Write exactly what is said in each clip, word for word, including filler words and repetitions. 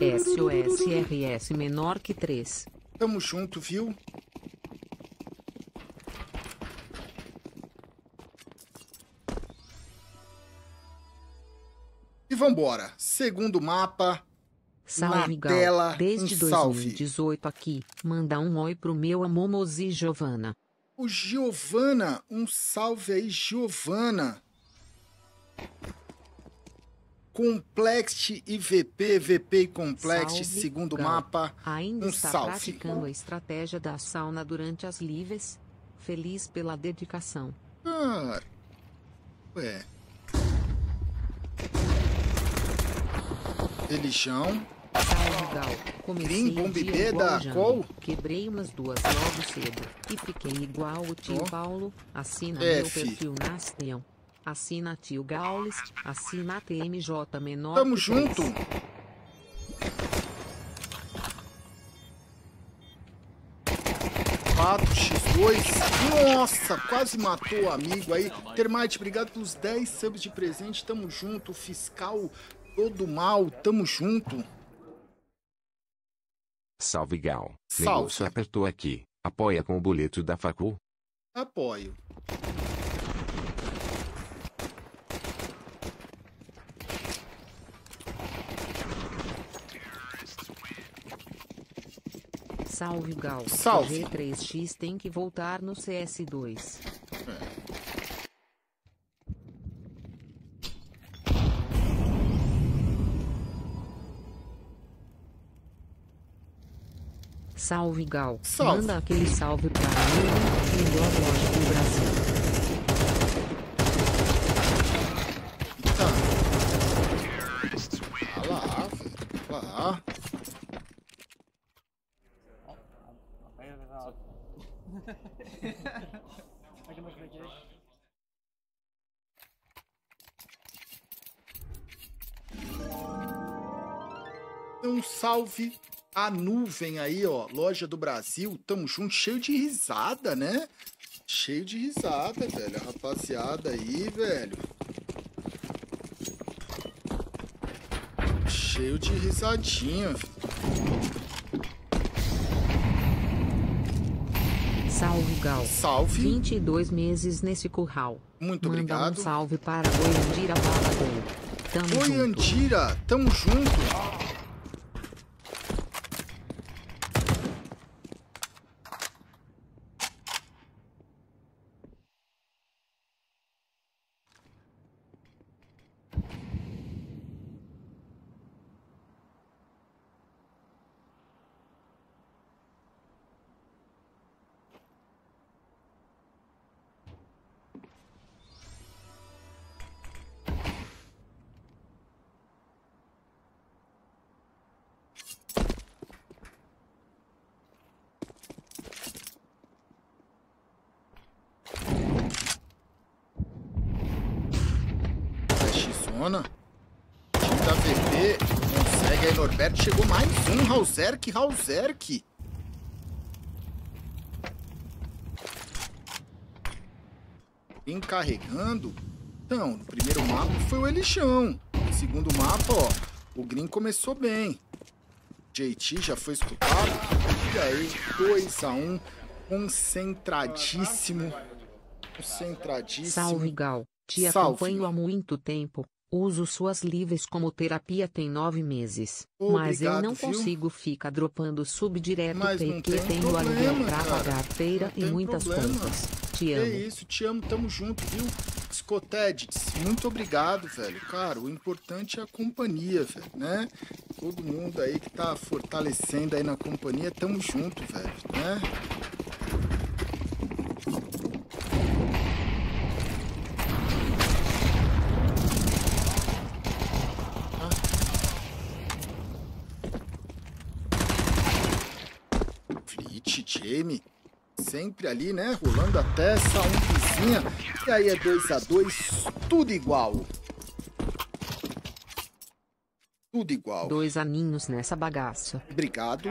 S O S R S menor que três. Tamo junto, viu? E vambora. Segundo mapa. Salve, Gal. Tela, desde um dois mil e dezoito salve. Aqui, manda um oi pro meu amomos e Giovana. O Giovana, um salve aí, Giovana. Complexity e V P, V P e Complexity, salve, segundo Gal. Mapa, ainda um está salve. Praticando a estratégia da sauna durante as lives, feliz pela dedicação. Ah, ué. Eligeão. Salve, Gal. Comecei Green, BombB da Col. Quebrei umas duas logo cedo e fiquei igual o tio oh. Paulo. Assina F. meu perfil na Asteão. Assina tio Gaules. Assina T M J menor. Tamo junto. quatro por dois. Nossa, quase matou o amigo aí. Termite, obrigado pelos dez subs de presente. Tamo junto. Fiscal todo mal. Tamo junto. Salve, Gal. Salve. Apertou aqui. Apoia com o boleto da Facu? Apoio. Salve, Gal. Salve. O G três X tem que voltar no C S dois. Salve, Gal. Salve. Manda aquele salve pra mim, melhor loja do Brasil. Tá. Lá, lá. Um salve. A nuvem aí, ó, loja do Brasil, tamo junto, cheio de risada, né? Cheio de risada, velho, a rapaziada aí, velho. Cheio de risadinha. Salve, Gal. Salve. vinte e dois meses nesse curral. Muito Manda obrigado. Um salve para Goiandira Balagão. Tamo junto. Goiandira, tamo junto. Chegou mais um, Rauserk, Rauserk. Vem carregando. Então, no primeiro mapa foi o Eligeão. No segundo mapa, ó, o Green começou bem. J T já foi escutado. E aí, dois a um. Concentradíssimo. Concentradíssimo. Salve, Gal. Te acompanho há muito tempo. Uso suas lives como terapia tem nove meses, obrigado, mas eu não viu? Consigo ficar dropando sub direto porque tenho aluguel pra pagar a feira e muitas problema. Contas. Te amo. É isso, te amo, tamo junto, viu? Scotedes, muito obrigado, velho. Cara, o importante é a companhia, velho, né? Todo mundo aí que tá fortalecendo aí na companhia, tamo junto, velho, né? Game. Sempre ali, né? Rolando até essa umpizinha. E aí é dois a dois, tudo igual. Tudo igual. Dois aninhos nessa bagaça. Obrigado.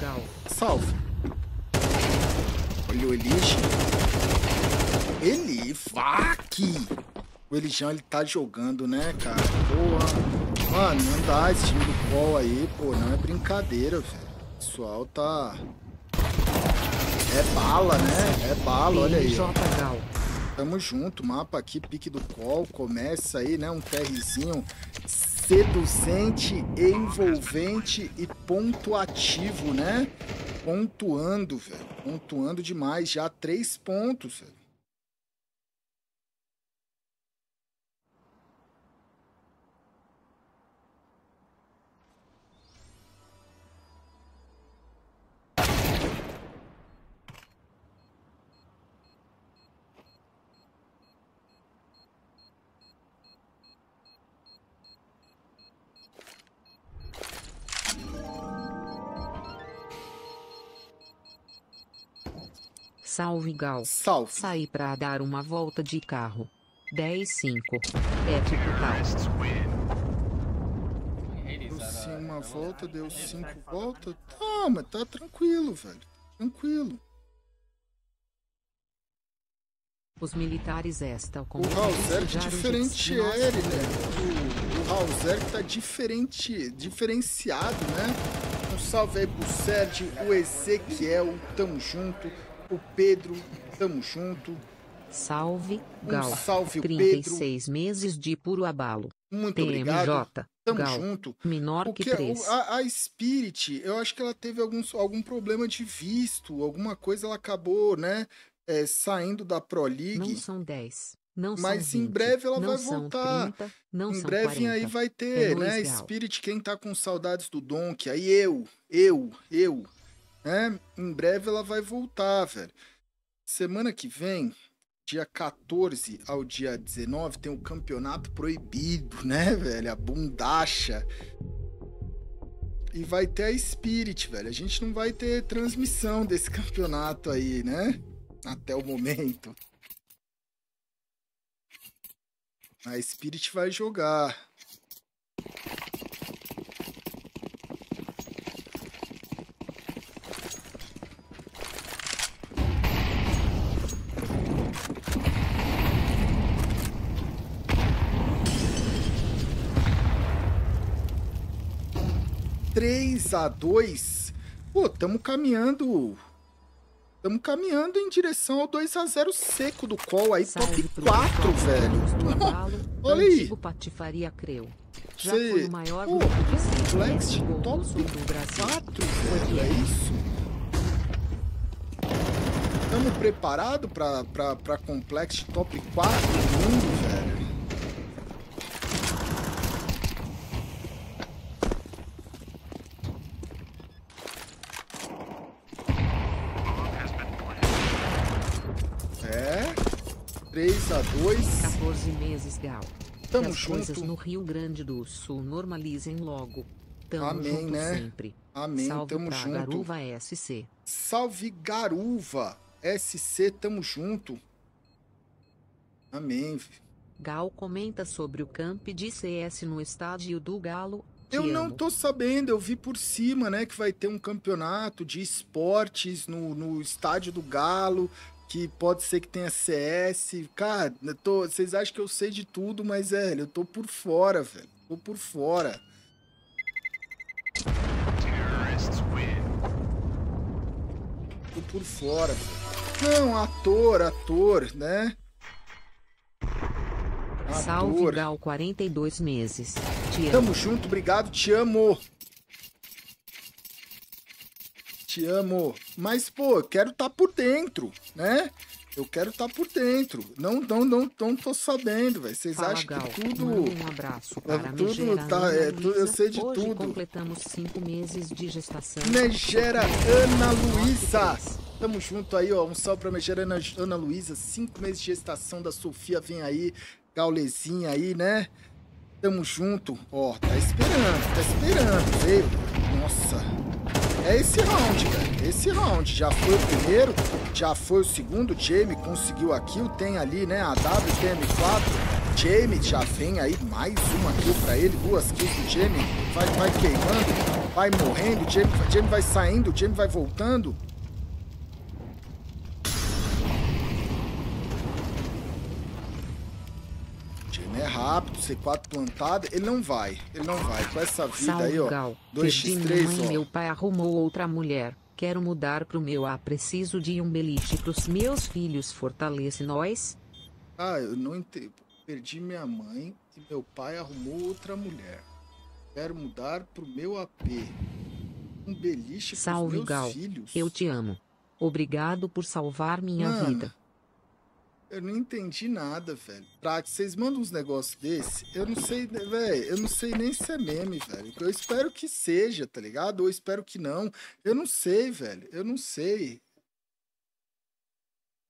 Gal. Salve. Olha o Elige. Ele, vaque. O Eligeão, ele tá jogando, né, cara? Boa. Mano, não dá esse time do Col aí, pô. Não é brincadeira, velho. O pessoal tá... É bala, né? É bala, olha aí. Tamo junto, mapa aqui, pique do Col. Começa aí, né? Um Trzinho seduzente, envolvente e pontuativo, né? Pontuando, velho. Pontuando demais. Já três pontos, velho. Salve, Gal. Salve. Saí pra dar uma volta de carro. dez e cinco. É tipo tal. Deu uma volta, deu cinco voltas. Tá, mas tá tranquilo, velho. Tranquilo. Os militares estão com... O Rauserk diferente ele, né? O, o Rauserk tá diferente, diferenciado, né? Um salve aí pro Sérgio, o Ezequiel, tamo junto. O Pedro, tamo junto. Salve, Gal. Um salve, trinta e seis Pedro. meses de puro abalo. Muito T M J. Obrigado. Tamo Gal. junto. Menor o que, que três. A, a Spirit, eu acho que ela teve algum, algum problema de visto, alguma coisa, ela acabou, né, é, saindo da Pro League. Não são dez. Não Mas são vinte, em breve ela vai voltar. trinta, não em breve quarenta. Aí vai ter, é né, Gal. Spirit, quem tá com saudades do Donk, aí eu, eu, eu. É, em breve ela vai voltar, velho. Semana que vem, dia quatorze ao dia dezenove, tem o um campeonato proibido, né, velho? A bundacha. E vai ter a Spirit, velho. A gente não vai ter transmissão desse campeonato aí, né? Até o momento. A Spirit vai jogar. três a dois. Pô, tamo caminhando. Tamo caminhando em direção ao dois a zero seco do Col aí, top quatro, velho. Olha aí. Patifaria Creu. Já foi o maior grupo de Complex top quatro, velho, é isso. Tamo preparado pra, pra, pra Complex top quatro do mundo, velho. três a dois. quatorze meses, Gal. Tamo que as junto. Coisas no Rio Grande do Sul normalizem logo. Tamo Amém, junto né? sempre. Amém, Salve tamo junto. Garuva S C. Salve Garuva S C, tamo junto. Amém. Gal comenta sobre o camp de C S no estádio do Galo. Te eu amo. Não tô sabendo, eu vi por cima, né, que vai ter um campeonato de esportes no, no estádio do Galo. Que pode ser que tenha C S. Cara, eu tô, vocês acham que eu sei de tudo, mas, é, eu tô por fora, velho. Tô por fora. Tô por fora, velho. Não, ator, ator, né? Ator. Salve, Gal, quarenta e dois meses. Te amo. Tamo junto, obrigado, te amo. Te amo, mas pô, eu quero estar tá por dentro, né? Eu quero estar tá por dentro. Não, não, não, não tô sabendo, velho. Vocês acham Gal, que tudo? Um abraço para é, tudo tá, é, tu, eu sei de Hoje tudo. Completamos cinco meses de gestação. Megera Ana Luísa, tamo junto aí, ó. Um salve para Megera Ana, Ana Luísa, cinco meses de gestação da Sofia, vem aí, Gaulezinha aí, né? Tamo junto, ó. Tá esperando, tá esperando, veio. Nossa. É esse round, velho. Esse round. Já foi o primeiro, já foi o segundo. Jamie conseguiu a kill. Tem ali, né? A W, T M quatro. Jamie já vem aí. Mais uma kill pra ele. Duas kills do Jamie. Vai, vai queimando. vai morrendo, o time, o time vai saindo, o time vai voltando. O time é rápido, C quatro plantado, ele não vai, ele não vai. Com essa vida Salve, aí, ó, dois por três, ó. Meu pai arrumou outra mulher. Quero mudar pro meu A, preciso de um beliche pros meus filhos, fortalece nós. Ah, eu não entendi. Perdi minha mãe e meu pai arrumou outra mulher. Quero mudar pro meu A P. Um beliche pros Salve, meus Gal. Filhos. Eu te amo. Obrigado por salvar minha Mano, vida. Eu não entendi nada, velho. Pra que vocês mandam uns negócios desse, eu não sei, velho. Eu não sei nem se é meme, velho. Eu espero que seja, tá ligado? Ou eu espero que não. Eu não sei, velho. Eu não sei.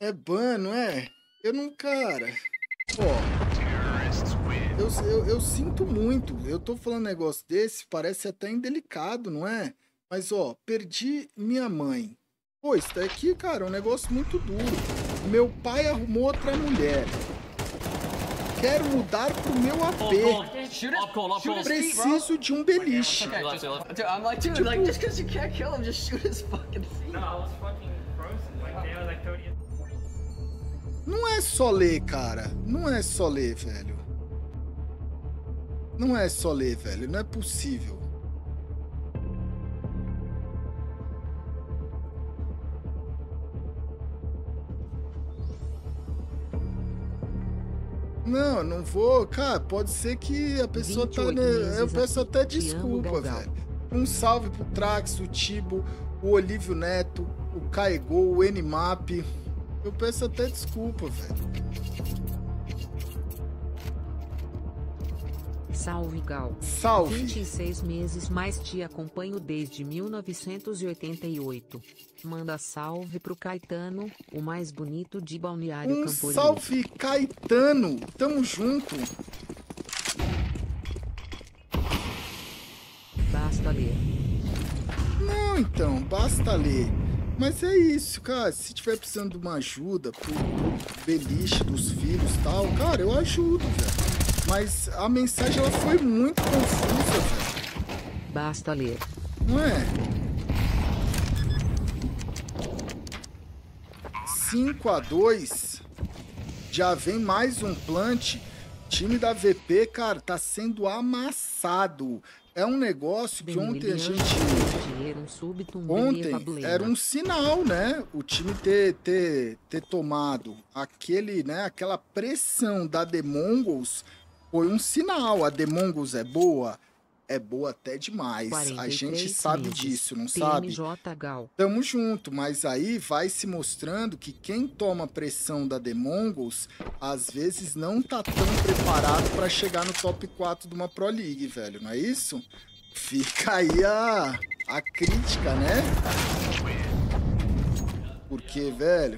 É ban, não é? Eu não, cara. Ó. Eu, eu, eu sinto muito, eu tô falando um negócio desse, parece até indelicado, não é? Mas, ó, perdi minha mãe. Pô, isso daqui, cara, é um negócio muito duro. Meu pai arrumou outra mulher. Quero mudar pro meu A P. Preciso de um beliche. Não é só ler, cara. Não é só ler, velho. Não é só ler, velho. Não é possível. Não, não vou... Cara, pode ser que a pessoa tá... Eu peço até desculpa, velho. Um salve pro Trax, o Tibo, o Olívio Neto, o Caegol, o N MAP. Eu peço até desculpa, velho. Salve, Gal. Salve. vinte e seis meses, mais te acompanho desde mil novecentos e oitenta e oito. Manda salve pro Caetano, o mais bonito de Balneário um Camboriú. Salve, Caetano. Tamo junto. Basta ler. Não, então. Basta ler. Mas é isso, cara. Se tiver precisando de uma ajuda pro, pro beliche dos filhos e tal, cara, eu ajudo, velho. Mas a mensagem ela foi muito confusa, velho. Basta ler. Não é? cinco a dois. Já vem mais um plant. Time da V P, cara, tá sendo amassado. É um negócio que ontem a gente... Ontem era um sinal, né? O time ter, ter, ter tomado aquele, né? Aquela pressão da Demongols... Foi um sinal, a Demongols é boa? É boa até demais, a gente sabe meses. Disso, não sabe? Gal. Tamo junto, mas aí vai se mostrando que quem toma pressão da Demongols, às vezes não tá tão preparado pra chegar no top quatro de uma Pro League, velho, não é isso? Fica aí a, a crítica, né? Porque, velho...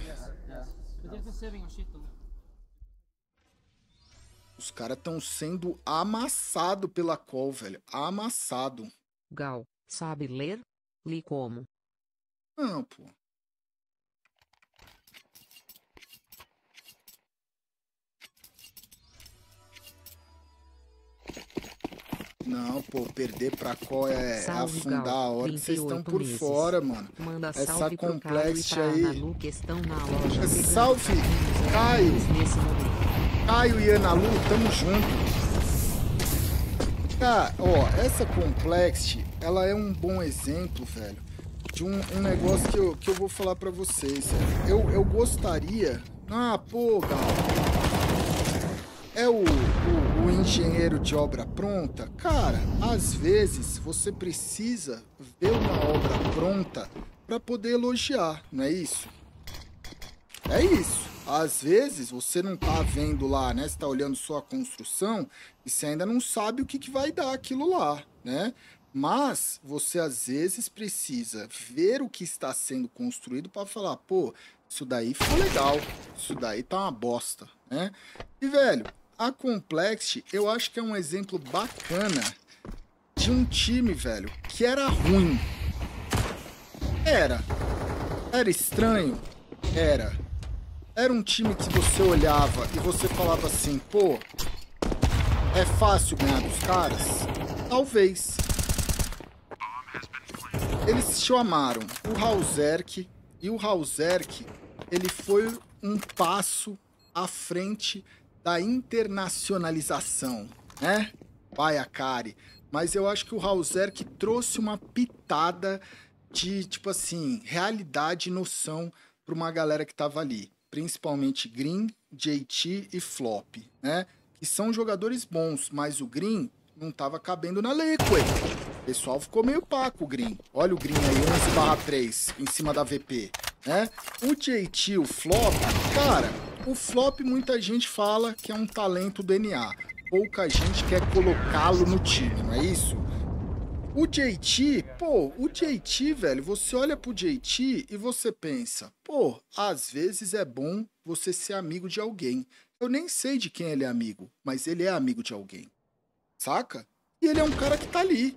Os caras estão sendo amassado pela Col, velho. Amassado. Gal, sabe ler? Li como? Não, pô. Não, pô, perder pra Col é salve, afundar Gal. A hora que vocês estão por meses. Fora, mano. Manda essa Complexity aí. Lu, na salve, Caio! Caio e Ana Lu, tamo junto. Tá, ó, essa Complexity, ela é um bom exemplo, velho, de um, um negócio que eu, que eu vou falar pra vocês, velho. Eu, eu gostaria... Ah, pô, galera. É o, o, o engenheiro de obra pronta? Cara, às vezes você precisa ver uma obra pronta pra poder elogiar, não é isso? É isso. Às vezes, você não tá vendo lá, né? Você tá olhando só a construção e você ainda não sabe o que, que vai dar aquilo lá, né? Mas você, às vezes, precisa ver o que está sendo construído para falar, pô, isso daí foi legal, isso daí tá uma bosta, né? E, velho, a Complexity, eu acho que é um exemplo bacana de um time, velho, que era ruim. Era. Era estranho? Era. Era um time que você olhava e você falava assim, pô, é fácil ganhar dos caras? Talvez. Eles se chamaram o Rauserk, e o Rauserk, ele foi um passo à frente da internacionalização, né? Vai a Kari. Mas eu acho que o Rauserk trouxe uma pitada de, tipo assim, realidade e noção para uma galera que tava ali. Principalmente Green, J T e Flop, né? Que são jogadores bons, mas o Green não tava cabendo na Liquid. O pessoal ficou meio opaco, o Green. Olha o Green aí, onze barra três, em cima da V P, né? O J T, o Flop, cara, o Flop muita gente fala que é um talento D N A. Pouca gente quer colocá-lo no time, não é isso? O J T, pô, o J T, velho, você olha pro J T e você pensa, pô, às vezes é bom você ser amigo de alguém. Eu nem sei de quem ele é amigo, mas ele é amigo de alguém, saca? E ele é um cara que tá ali.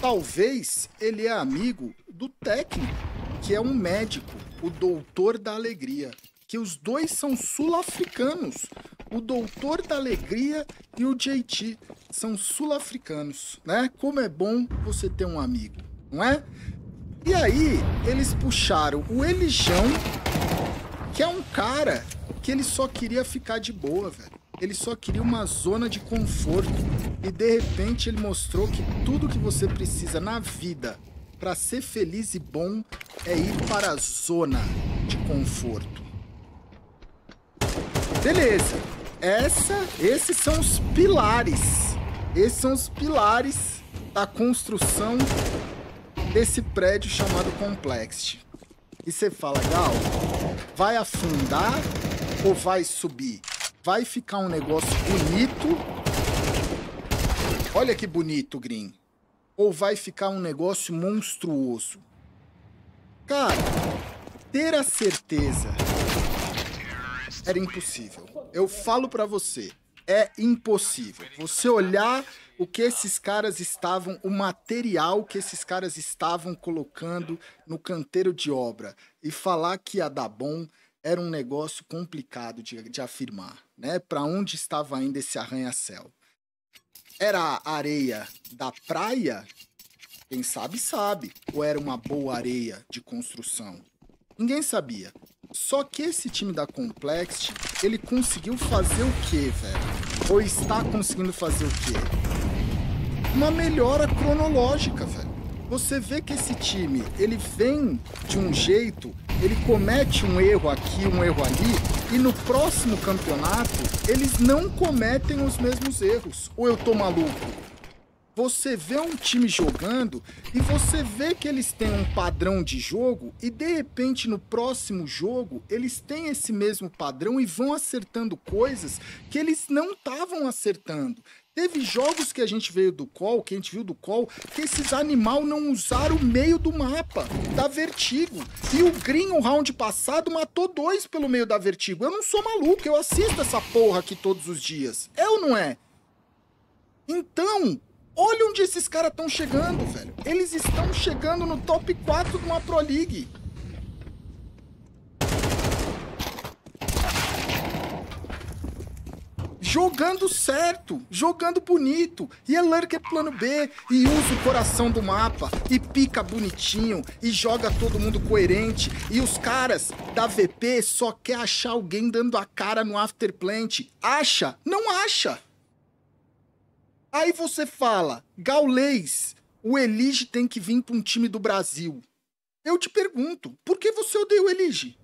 Talvez ele é amigo do técnico, que é um médico, o Doutor da Alegria. Que os dois são sul-africanos. O Doutor da Alegria e o J T são sul-africanos, né? Como é bom você ter um amigo, não é? E aí, eles puxaram o Eligeão, que é um cara que ele só queria ficar de boa, velho. Ele só queria uma zona de conforto. E de repente ele mostrou que tudo que você precisa na vida para ser feliz e bom é ir para a zona de conforto. Beleza, Essa, esses são os pilares, esses são os pilares da construção desse prédio chamado Complexity. E você fala, Gal, vai afundar ou vai subir? Vai ficar um negócio bonito, olha que bonito, Green, ou vai ficar um negócio monstruoso? Cara, ter a certeza... Era impossível. Eu falo pra você, é impossível. Você olhar o que esses caras estavam, o material que esses caras estavam colocando no canteiro de obra e falar que ia dar bom, era um negócio complicado de, de afirmar, né? Pra onde estava indo esse arranha-céu? Era a areia da praia? Quem sabe, sabe. Ou era uma boa areia de construção? Ninguém sabia. Só que esse time da Complexity, ele conseguiu fazer o quê, velho? Ou está conseguindo fazer o quê? Uma melhora cronológica, velho. Você vê que esse time, ele vem de um jeito, ele comete um erro aqui, um erro ali, e no próximo campeonato, eles não cometem os mesmos erros. Ou eu tô maluco? Você vê um time jogando e você vê que eles têm um padrão de jogo e, de repente, no próximo jogo, eles têm esse mesmo padrão e vão acertando coisas que eles não estavam acertando. Teve jogos que a gente veio do Col, que a gente viu do Col, que esses animal não usaram o meio do mapa, da Vertigo. E o Green, o round passado, matou dois pelo meio da Vertigo. Eu não sou maluco, eu assisto essa porra aqui todos os dias. É ou não é? Então... Olha onde esses caras estão chegando, velho. Eles estão chegando no top quatro de uma Pro League. Jogando certo, jogando bonito. E Lurk é plano B, e usa o coração do mapa, e pica bonitinho, e joga todo mundo coerente. E os caras da V P só quer achar alguém dando a cara no after plant. Acha? Não acha. Aí você fala, Gaules, o Elige tem que vir para um time do Brasil. Eu te pergunto, por que você odeia o Elige?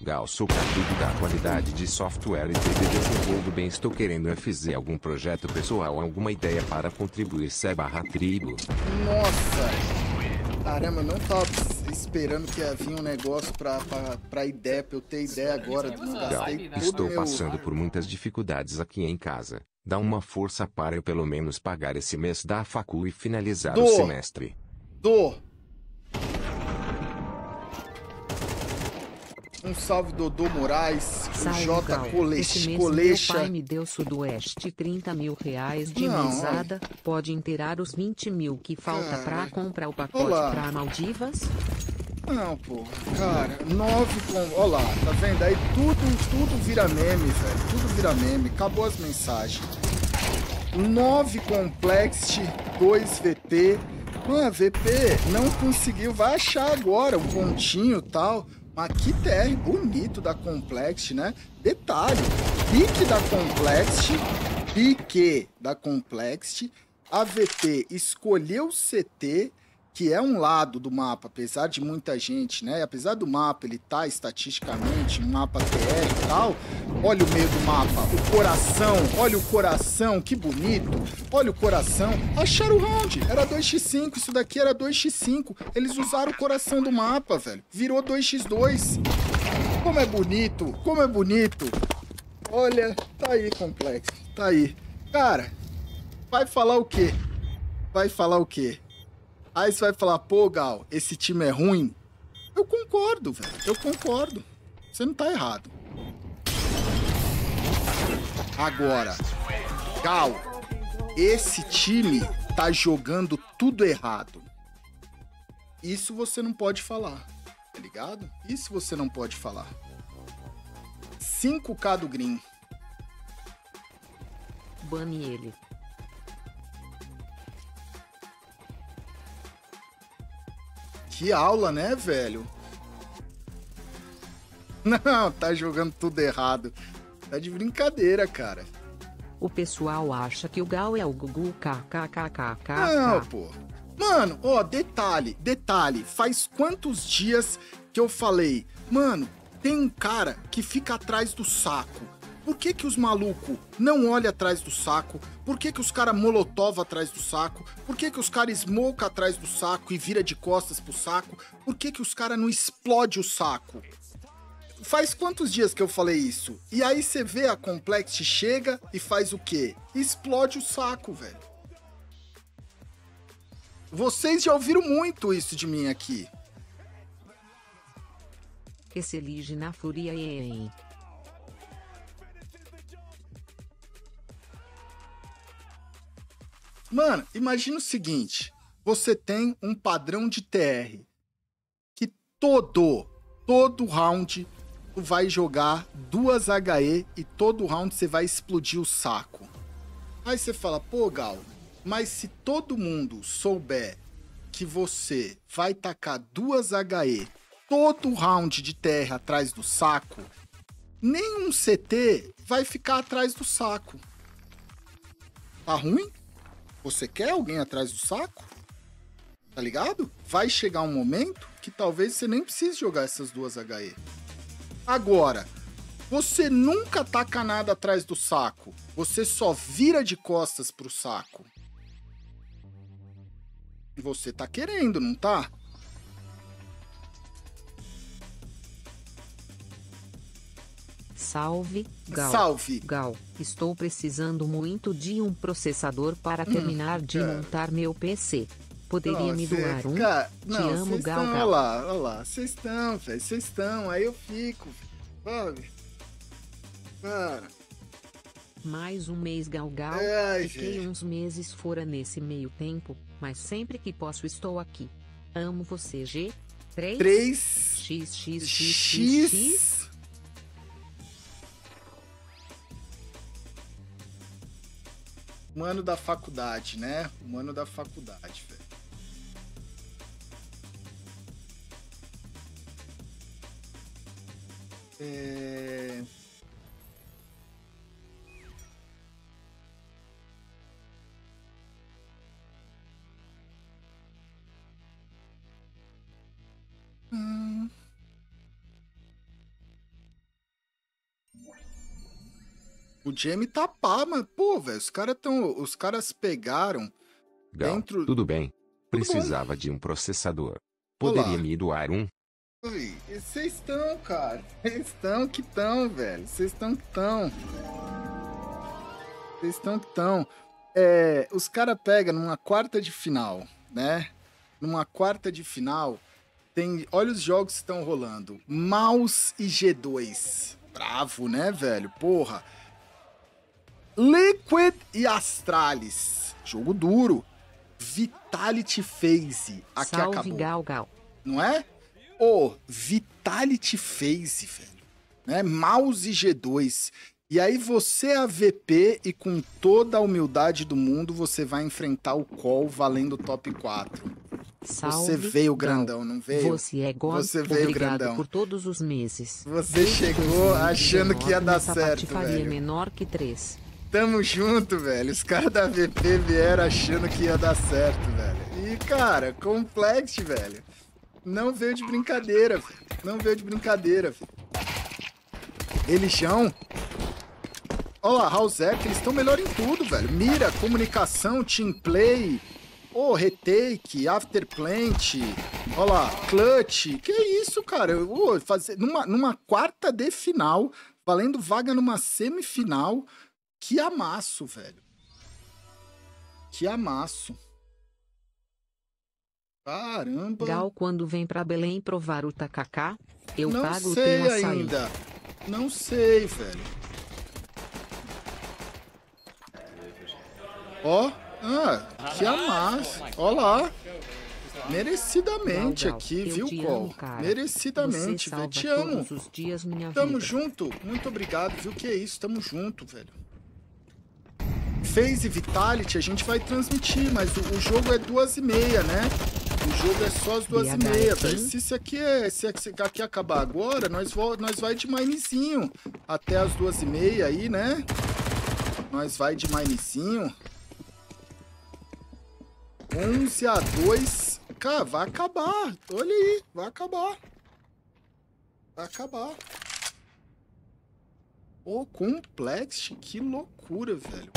Gal, sou partido da qualidade de software e T V desenvolvendo bem. Estou querendo fazer algum projeto pessoal, alguma ideia para contribuir. C barra tribo. Nossa! Caramba, eu não tava esperando que ia vir um negócio pra, pra, pra ideia, pra eu ter ideia agora. Não, estou passando por muitas dificuldades aqui em casa. Dá uma força para eu pelo menos pagar esse mês da facu e finalizar o semestre. Dô! Um salve, Dodô Moraes, J. Colecha. Colecha. Meu pai me deu sudoeste trinta mil reais de mesada. Pode inteirar os vinte mil que falta, cara, pra comprar o pacote. Olá. Pra Maldivas? Não, pô. Cara, nove com... Olha lá, tá vendo? Aí tudo, tudo vira meme, velho. Tudo vira meme. Acabou as mensagens. nove Complexity, dois V P. Mano, V P não conseguiu. Vai achar agora um pontinho e tal. Mas que T R bonito da Complexity, né? Detalhe, pique da Complexity, pique da Complexity. A V P escolheu o C T, que é um lado do mapa, apesar de muita gente, né? Apesar do mapa, ele tá estatisticamente, um mapa T R e tal. Olha o meio do mapa, o coração, olha o coração, que bonito. Olha o coração. Acharam o round, era dois por cinco, isso daqui era dois por cinco. Eles usaram o coração do mapa, velho. Virou dois por dois. Como é bonito, como é bonito. Olha, tá aí, Complexo, tá aí. Cara, vai falar o quê? Vai falar o quê? Aí você vai falar, pô, Gal, esse time é ruim? Eu concordo, velho. Eu concordo. Você não tá errado. Agora, Gal, esse time tá jogando tudo errado. Isso você não pode falar, tá ligado? Isso você não pode falar. cinco K do Green. Bane ele. Que aula, né, velho? Não, tá jogando tudo errado. Tá de brincadeira, cara. O pessoal acha que o Gal é o Gugu kkkk. Não, pô. Mano, ó, detalhe, detalhe. Faz quantos dias que eu falei? Mano, tem um cara que fica atrás do saco. Por que que os malucos não olham atrás do saco? Por que que os caras molotov atrás do saco? Por que que os caras smoke atrás do saco e vira de costas pro saco? Por que que os caras não explode o saco? Faz quantos dias que eu falei isso? E aí você vê a Complex chega e faz o quê? Explode o saco, velho. Vocês já ouviram muito isso de mim aqui. Esse Elige na fúria e... Mano, imagina o seguinte, você tem um padrão de T R que todo, todo round tu vai jogar duas H E e todo round você vai explodir o saco. Aí você fala, pô, Gal, mas se todo mundo souber que você vai tacar duas H E todo round de T R atrás do saco, nenhum C T vai ficar atrás do saco. Tá ruim? Você quer alguém atrás do saco? Tá ligado? Vai chegar um momento que talvez você nem precise jogar essas duas H E. Agora, você nunca taca nada atrás do saco. Você só vira de costas pro saco. E você tá querendo, não tá? Salve, Gal. Salve, Gal. Estou precisando muito de um processador para terminar hum, de montar meu P C. Poderia não, me cê, doar um? Cara, não, te amo, Gal. Olha lá, olha lá. Vocês estão, velho. Vocês estão. Aí eu fico. Sabe? Cara. Mais um mês, Gal, Gal. É, Fiquei gente. uns meses fora nesse meio tempo, mas sempre que posso estou aqui. Amo você, G três. três. X, X, X, X. X. Humano da faculdade, né? Humano da faculdade, velho. É... Hum... O Jamie tá pá, mas, pô, velho, os caras tão... Os caras pegaram Gal, dentro... tudo bem. Precisava tudo de um processador. Poderia Olá. me doar um? Oi, vocês estão, cara. Vocês estão que estão, velho. Vocês estão que estão. Vocês estão que estão. É, os caras pegam numa quarta de final, né? Numa quarta de final, tem... Olha os jogos que estão rolando. Mouse e G dois. Bravo, né, velho? Porra. Liquid e Astralis. Jogo duro. Vitality FaZe. Aqui Salve, acabou. Gal, Gal. Não é? Ô, Pô, Vitality FaZe, velho. Né? Mouse G dois. E aí você é a V P e com toda a humildade do mundo, você vai enfrentar o Col valendo top quatro. Salve, você veio grandão, não veio? Você é God, você veio grandão por todos os meses. Você e chegou achando que ia dar certo, velho. Menor que três. Tamo junto, velho. Os caras da V P vieram achando que ia dar certo, velho. E, cara, Complexity, velho. Não veio de brincadeira, velho. Não veio de brincadeira, velho. Eligeão. Olha lá, Rauserk, eles estão melhor em tudo, velho. Mira, comunicação, team play... Ô, oh, retake, after plant, olha lá, clutch, que isso, cara? Oh, fazer numa, numa quarta de final, valendo vaga numa semifinal, que amasso, velho. Que amasso. Caramba. Gal, quando vem pra Belém provar o tacacá, eu não pago o teu açaí. Não sei ainda, não sei, velho. Ó. Oh. Ah, que amasso. Olha lá. Merecidamente aqui, viu, Col? Merecidamente, velho. Te amo. Tamo junto. Muito obrigado, viu? Que é isso? Tamo junto, velho. FaZe Vitality, a gente vai transmitir, mas o, o jogo é duas e meia, né? O jogo é só as duas e meia, velho. Se isso aqui é, se aqui acabar agora, nós, vo, nós vai de minezinho até as duas e meia aí, né? Nós vai de minezinho. onze a dois. Cara, vai acabar. Olha aí, vai acabar. Vai acabar. Ô, Complexity, que loucura, velho.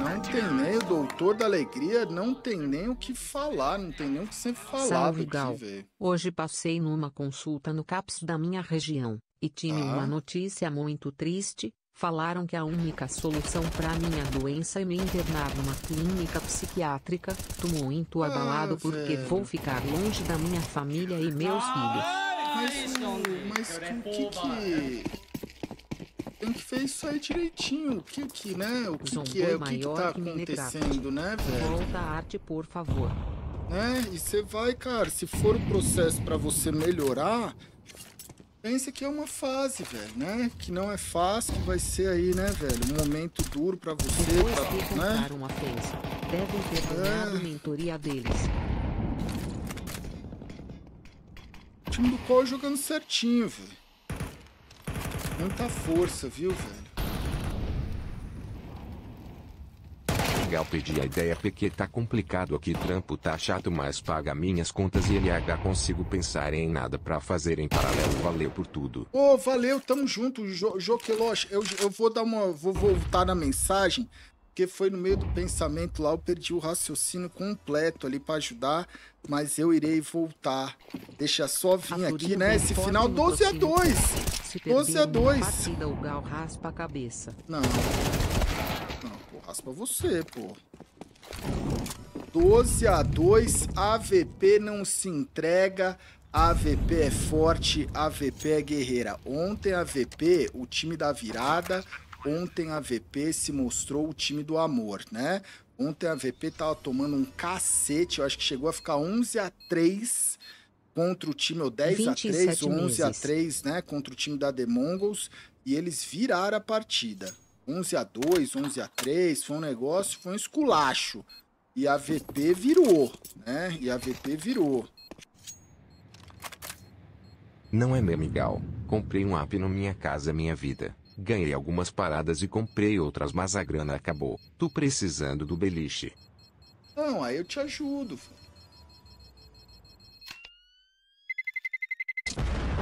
Não tem nem o Doutor da Alegria, não tem nem o que falar, não tem nem o que sempre falar, velho. Hoje passei numa consulta no CAPS da minha região e tive ah. uma notícia muito triste. Falaram que a única solução para minha doença é me internar numa clínica psiquiátrica. Tô muito abalado ah, porque velho. Vou ficar longe da minha família e meus filhos. Mas, mas o que que... Tem que ver isso aí direitinho. O que que, né? O que que é? O que que tá acontecendo, né, velho? Volta a arte, por favor. Né? E você vai, cara, se for o processo para você melhorar... Pensa que é uma fase, velho, né? Que não é fácil, que vai ser aí, né, velho? Um momento duro pra você, pra, né? Uma FaZe. Devem ter ganhado é. Mentoria deles. O time do Col jogando certinho, velho. Muita força, viu, velho? Legal, pedi a ideia porque tá complicado aqui, trampo tá chato, mas paga minhas contas e N H consigo pensar em nada pra fazer em paralelo, valeu por tudo. Ô, oh, valeu, tamo junto, jo Joqueloche, eu, eu vou dar uma, vou voltar na mensagem, porque foi no meio do pensamento lá, eu perdi o raciocínio completo ali pra ajudar, mas eu irei voltar, deixa só vir a aqui, né, esse final, doze a dois, doze a dois. Partida, o Gal raspa a cabeça. Não... Raspa você, pô. doze a dois, A V P não se entrega, A V P é forte, A V P é guerreira. Ontem A V P, o time da virada, ontem A V P se mostrou o time do amor, né? Ontem A V P tava tomando um cacete, eu acho que chegou a ficar onze a três contra o time, ou dez a três, ou onze a três, né? Contra o time da Demongols, e eles viraram a partida. onze a dois, onze a três, foi um negócio, foi um esculacho. E a V P virou, né? E a V P virou. Não é mesmo, Gal. Comprei um app no Minha Casa Minha Vida. Ganhei algumas paradas e comprei outras, mas a grana acabou. Tô precisando do beliche. Não, aí eu te ajudo, filho.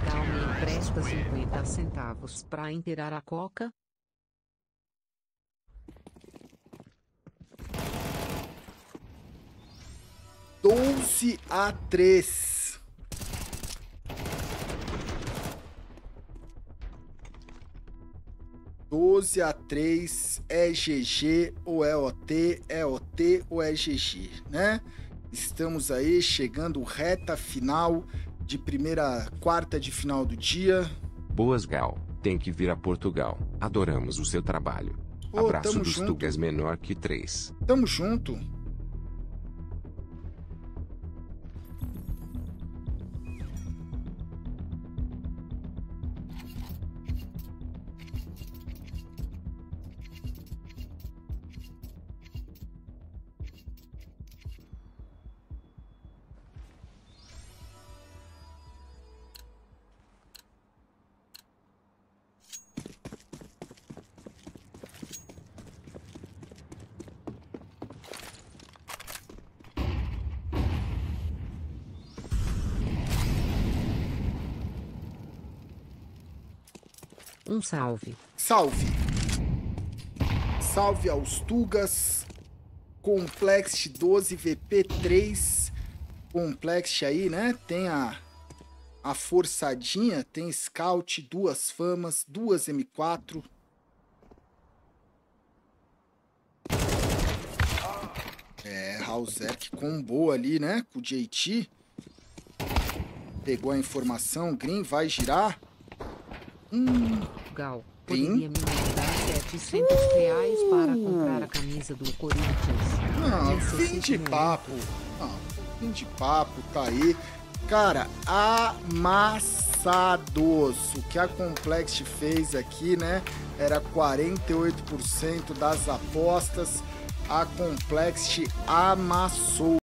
Gal, me empresta cinquenta centavos pra inteirar a coca? doze a três. doze a três é G G ou é O T, é O T ou é G G, né? Estamos aí chegando reta final de primeira quarta de final do dia. Boas, Gal. Tem que vir a Portugal. Adoramos o seu trabalho. Oh, abraço dos junto. Tugas menor que três. Tamo junto. Um salve. Salve. Salve aos Tugas. Complexity doze, V P três. Complexity aí, né? Tem a, a forçadinha, tem scout, duas famas, duas M quatro. É, Rauserk combou ali, né? Com o J T. Pegou a informação. Green vai girar. Hum, Gal, poderia me mandar setecentos reais para comprar a camisa do Corinthians. Não, fim de papo. Não, fim de papo, tá aí. Cara, amassados. O que a Complexity fez aqui, né? Era quarenta e oito por cento das apostas. A Complexity amassou.